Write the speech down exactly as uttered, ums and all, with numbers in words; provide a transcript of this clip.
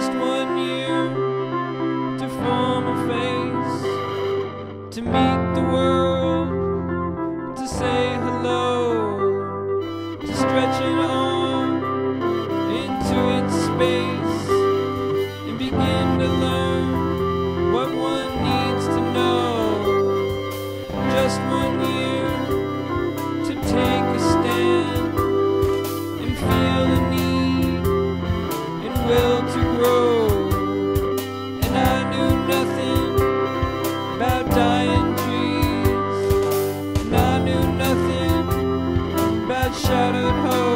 just one year to form a face, to meet the world, to say hello, to stretch it on into its space and begin to learn what one needs to know. Just one year to take a stand and feel the need will to grow, and I knew nothing about dying trees, and I knew nothing about shadowed hope.